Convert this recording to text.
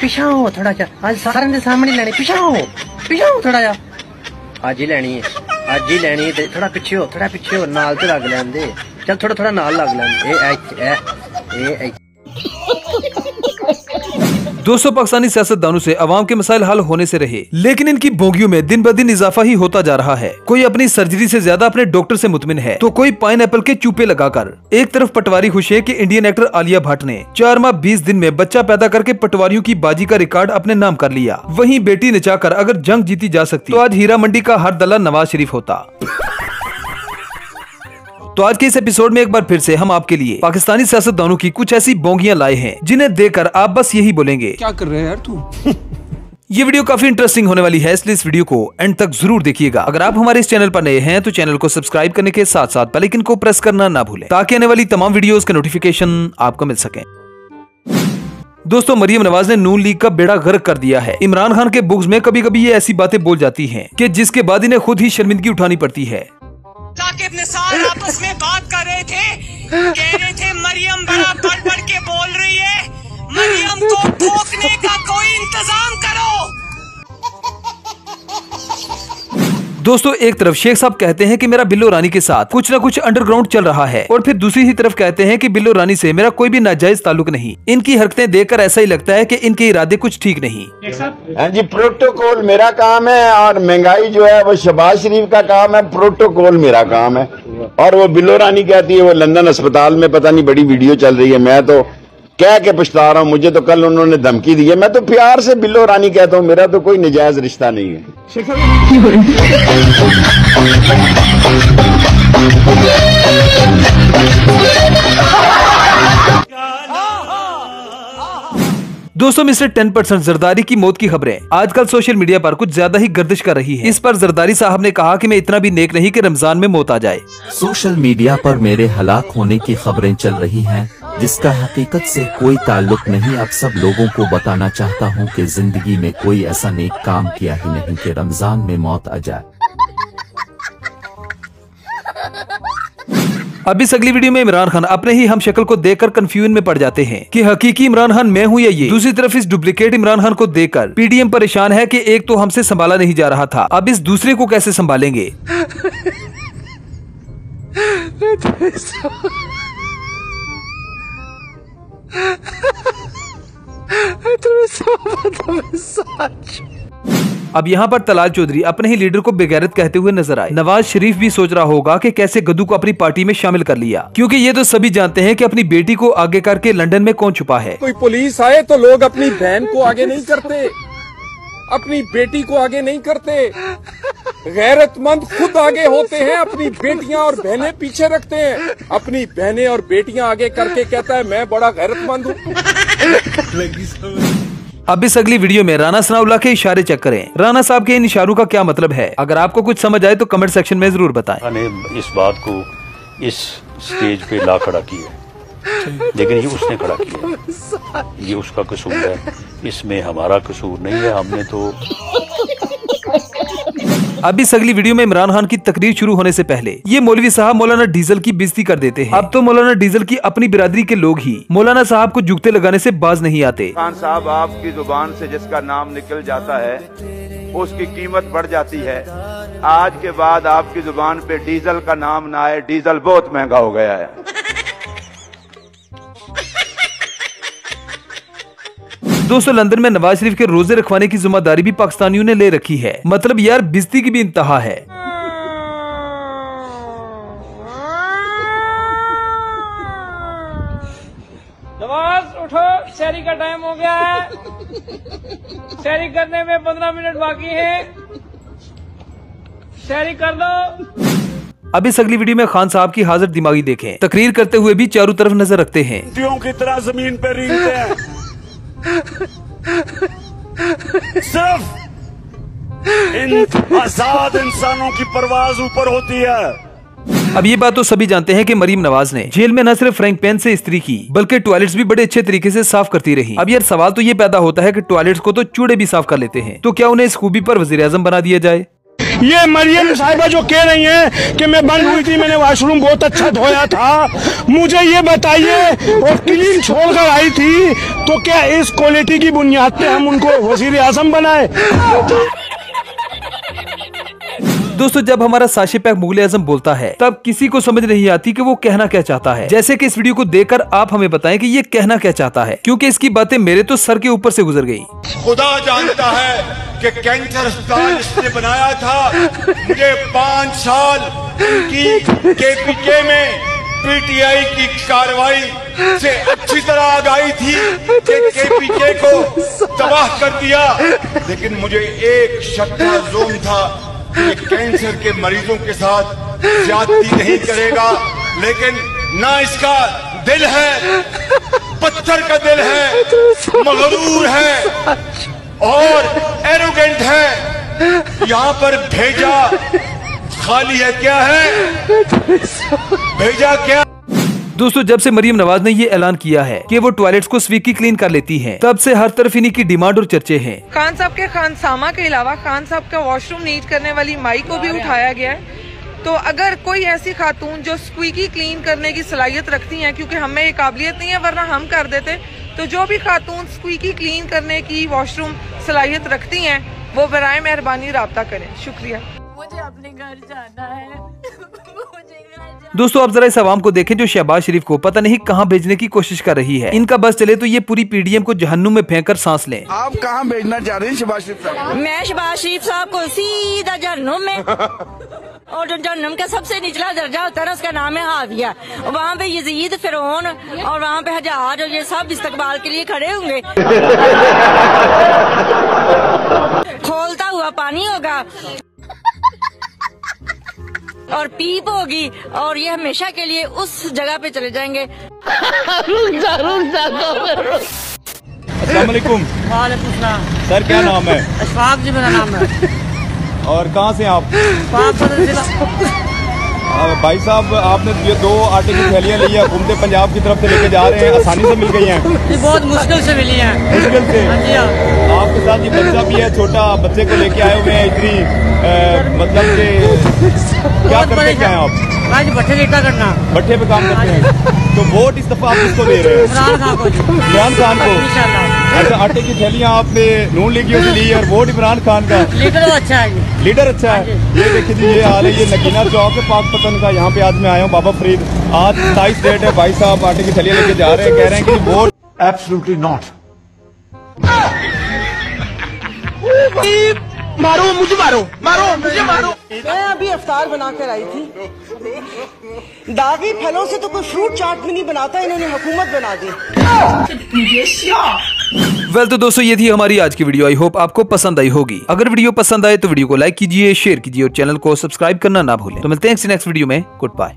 पिछाओ थोड़ा जा, आज सारे दे सामने लैनी, पिछाओ थोड़ा जा, अज ही लैनी है, थोड़ा पिछे हो, नाल ते लग लैंदे, चल थोड़ा नाल लग लैंदे। दोस्तों, पाकिस्तानी सियासतदानों से अवाम के मसाइल हल होने से रहे, लेकिन इनकी बोगियों में दिन ब दिन इजाफा ही होता जा रहा है। कोई अपनी सर्जरी से ज्यादा अपने डॉक्टर से मुतमिन है, तो कोई पाइनएप्पल के चूपे लगाकर। एक तरफ पटवारी खुश है कि इंडियन एक्टर आलिया भट्ट ने 4 माह 20 दिन में बच्चा पैदा करके पटवारियों की बाजी का रिकॉर्ड अपने नाम कर लिया। वहीं बेटी नचा कर अगर जंग जीती जा सकती तो आज हीरा मंडी का हर दला नवाज शरीफ होता। तो आज के इस एपिसोड में एक बार फिर से हम आपके लिए पाकिस्तानी सियासतदानों की कुछ ऐसी बोंगियां लाए हैं जिन्हें देखकर आप बस यही बोलेंगे, क्या कर रहे हैं यार तू। ये वीडियो काफी इंटरेस्टिंग होने वाली है, इसलिए इस वीडियो को एंड तक जरूर देखिएगा। अगर आप हमारे इस चैनल पर नए हैं तो चैनल को सब्सक्राइब करने के साथ साथ बेल आइकन को प्रेस करना ना भूलें, ताकि आने वाली तमाम वीडियोस का नोटिफिकेशन आपको मिल सके। दोस्तों, मरियम नवाज ने नून लीग का बेड़ा गर्क कर दिया है। इमरान खान के बुग्स में कभी कभी ये ऐसी बातें बोल जाती है की जिसके बाद इन्हें खुद ही शर्मिंदगी उठानी पड़ती है। साथ आपस में बात कर रहे थे, कह रहे थे मरियम बड़ा बढ़ के बोल रही है, मरियम को टोकने का कोई इंतजाम करो। दोस्तों, एक तरफ शेख साहब कहते हैं कि मेरा बिल्लो रानी के साथ कुछ ना कुछ अंडरग्राउंड चल रहा है, और फिर दूसरी ही तरफ कहते हैं कि बिल्लो रानी से मेरा कोई भी नाजायज ताल्लुक नहीं। इनकी हरकतें देखकर ऐसा ही लगता है कि इनके इरादे कुछ ठीक नहीं। हाँ जी, प्रोटोकॉल मेरा काम है और महंगाई जो है वो शहबाज शरीफ का काम है, प्रोटोकॉल मेरा काम है। और वो बिल्लो रानी कहती है वो लंदन अस्पताल में पता नहीं बड़ी वीडियो चल रही है, मैं तो कह के पछता रहा हूँ, मुझे तो कल उन्होंने धमकी दी है। मैं तो प्यार से बिल्लो रानी कहता हूँ, मेरा तो कोई नजायज रिश्ता नहीं है। दोस्तों, मिस्टर 10% जरदारी की मौत की खबरें आजकल सोशल मीडिया पर कुछ ज्यादा ही गर्दिश कर रही है। इस पर जरदारी साहब ने कहा कि मैं इतना भी नेक नहीं कि रमजान में मौत आ जाए। सोशल मीडिया पर मेरे हलाक होने की खबरें चल रही हैं, जिसका हकीकत से कोई ताल्लुक नहीं। अब सब लोगों को बताना चाहता हूं कि जिंदगी में कोई ऐसा नेक काम किया ही नहीं कि रमजान में मौत आ जाए। अब इस अगली वीडियो में इमरान खान अपने ही हम शक्ल को देखकर कंफ्यूजन में पड़ जाते हैं कि हकीकी इमरान खान मैं हूँ या ये। दूसरी तरफ इस डुप्लीकेट इमरान खान को देखकर पीडीएम परेशान है कि एक तो हमसे संभाला नहीं जा रहा था, अब इस दूसरे को कैसे संभालेंगे। अब यहाँ पर तलाल चौधरी अपने ही लीडर को बेगैरत कहते हुए नजर आए। नवाज शरीफ भी सोच रहा होगा कि कैसे गधू को अपनी पार्टी में शामिल कर लिया, क्योंकि ये तो सभी जानते हैं कि अपनी बेटी को आगे करके लंदन में कौन छुपा है। कोई पुलिस आए तो लोग अपनी बहन को आगे नहीं करते, अपनी बेटी को आगे नहीं करते। गैरतमंद खुद आगे होते हैं, अपनी बेटियां और बहनें पीछे रखते हैं। अपनी बहनें और बेटियां आगे करके कहता है मैं बड़ा गैरतमंद हूँ। अब इस अगली वीडियो में राना सनाउल्लाह के इशारे चेक करें। राना साहब के इन इशारों का क्या मतलब है? अगर आपको कुछ समझ आए तो कमेंट सेक्शन में जरूर बताएं। मैंने इस बात को इस स्टेज पे ला खड़ा किया, लेकिन ये उसने खड़ा किया, ये उसका कसूर है, इसमें हमारा कसूर नहीं है। हमने तो अब इस अगली वीडियो में इमरान खान की तकरीर शुरू होने से पहले ये मौलवी साहब मौलाना डीजल की बेइज्जती कर देते हैं। अब तो मौलाना डीजल की अपनी बिरादरी के लोग ही मौलाना साहब को जुगते लगाने से बाज नहीं आते। खान साहब, आपकी जुबान से जिसका नाम निकल जाता है उसकी कीमत बढ़ जाती है। आज के बाद आपकी जुबान पे डीजल का नाम ना आए, डीजल बहुत महंगा हो गया है। दोस्तों, लंदन में नवाज शरीफ के रोजे रखवाने की जिम्मेदारी भी पाकिस्तानियों ने ले रखी है। मतलब यार, बिजती की भी इंतहा है। नवाज उठो, शहरी का टाइम हो गया है, शहरी करने में 15 मिनट बाकी है, शहरी कर दो। अब इस अगली वीडियो में खान साहब की हाजिर दिमागी देखें। तकरीर करते हुए भी चारों तरफ नजर रखते हैं, तीयों की तरह जमीन पर रींगते हैं। सिर्फ इन आजाद इंसानों की परवाज ऊपर होती है। अब ये बात तो सभी जानते हैं कि मरीम नवाज ने जेल में न सिर्फ फ्रैंक पैन से इस्त्री की, बल्कि टॉयलेट्स भी बड़े अच्छे तरीके से साफ करती रही। अब यार, सवाल तो ये पैदा होता है कि टॉयलेट्स को तो चूड़े भी साफ कर लेते हैं, तो क्या उन्हें इस खूबी पर वजीर आजम बना दिया जाए। ये मरियम साहिबा जो कह रही हैं कि मैं बंद हुई थी, मैंने वॉशरूम बहुत अच्छा धोया था, मुझे ये बताइए और क्लीन छोड़कर आई थी, तो क्या इस क्वालिटी की बुनियाद पे हम उनको वजीर आजम बनाए? दोस्तों, जब हमारा साशे पैक मुगल आजम बोलता है तब किसी को समझ नहीं आती कि वो कहना क्या चाहता है। जैसे कि इस वीडियो को देखकर आप हमें बताएं कि ये कहना क्या चाहता है, क्योंकि इसकी बातें मेरे तो सर के ऊपर से गुजर गई। खुदा जानता है कि कैंसर अस्पताल इसने बनाया था, मुझे 5 साल की केपीके में पीटीआई की कार्रवाई से अच्छी तरह आगाही थी कि केपीके को तबाह कर दिया, लेकिन मुझे एक शक्का जोम था ये कैंसर के मरीजों के साथ ज्यादती नहीं करेगा, लेकिन ना इसका दिल है, पत्थर का दिल है, मगरूर है और एरोगेंट है। यहाँ पर भेजा खाली है, क्या है भेजा क्या? दोस्तों, जब से मरियम नवाज ने ये ऐलान किया है कि वो टॉयलेट्स को स्वीकी क्लीन कर लेती हैं, तब से हर तरफ इन्हीं की डिमांड और चर्चे हैं। खान साहब के खानसामा के अलावा खान साहब का वॉशरूम नीट करने वाली माई को भी उठाया गया है। तो अगर कोई ऐसी खातून जो स्वीकी क्लीन करने की सलाहियत रखती हैं, क्योंकि हमें ये काबिलियत नहीं है, वरना हम कर देते, तो जो भी खातून स्वीकी क्लीन करने की वॉशरूम सलाहियत रखती है वो बराए मेहरबानी रब्ता करें। शुक्रिया। मुझे अपने घर जाना है। दोस्तों, आप जरा इस आवाम को देखें जो शहबाज शरीफ को पता नहीं कहां भेजने की कोशिश कर रही है। इनका बस चले तो ये पूरी पीडीएम को जहन्नुम में फेंककर सांस लें। आप कहां भेजना चाह रहे हैं शहबाज शरीफ साहब? मैं शहबाज शरीफ साहब को सीधा जहन्नुम में और जहन्नुम का सबसे निचला दर्जा होता है उसका नाम है हाविया। वहाँ पे यजीद, फिरौन और वहाँ पे हजाज और ये सब इस्तकबाल के लिए खड़े होंगे। खोलता हुआ पानी होगा और पीप होगी और ये हमेशा के लिए उस जगह पे चले जाएंगे। अस्सलाम वालेकुम। वालेकुम सलाम। सर क्या नाम है? अशफाक जी मेरा नाम है। और कहाँ से आप? भाई साहब, आपने ये 2 आटे की थैलियाँ ली है, घूमते पंजाब की तरफ से लेके जा रहे हैं, आसानी से मिल गई हैं? ये बहुत मुश्किल से मिली है। मुश्किल से? हाँ जी। आपके साथ ये बच्चा भी है छोटा, बच्चे को लेके आए हुए हैं इतनी मतलब के क्या करते हैं आप? आज भट्ठे लेटा करना, भट्ठे पे काम करते हैं। तो वोट इस दफा आप उसको दे रहे हैं? इमरान खान को। अच्छा, आटे की थैलियाँ आपने नून लीगियों से ली और वोट इमरान खान का। लीडर अच्छा है, लीडर अच्छा है। ये देखिए जी, ये हाल है, ये नगीना चौक है पाक पतन का, यहाँ पे आज मैं आया हूँ बाबा फरीद। आज 27 डेट है। भाई साहब आटे की थैलियाँ लेके जा रहे हैं, कह रहे हैं कि वोट एब्सोल्युटली नॉट। मारो मुझे, मारो मारो मुझे, मारो। मैं अभी अफ्तार बनाकर आई थी। दागी फलों से तो कोई फ्रूट चाट भी नहीं बनाता, इन्होंने हुकूमत बना दी। वेल तो दोस्तों, ये थी हमारी आज की वीडियो। आई होप आपको पसंद आई होगी। अगर वीडियो पसंद आए तो वीडियो को लाइक कीजिए, शेयर कीजिए और चैनल को सब्सक्राइब करना ना भूलें। तो मिलते हैं नेक्स्ट वीडियो में। Good bye.